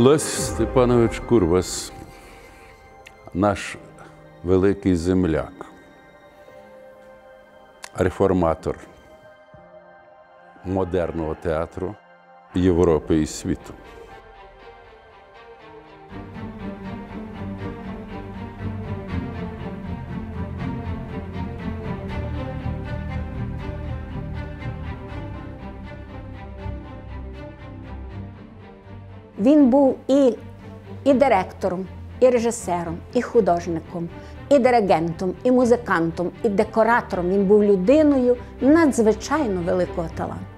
Лесь Степанович Курбас, наш великий земляк, реформатор модерного театру Європи і світу. Він був і директором, і режисером, і художником, і диригентом, і музикантом, і декоратором. Він був людиною надзвичайно великого таланту.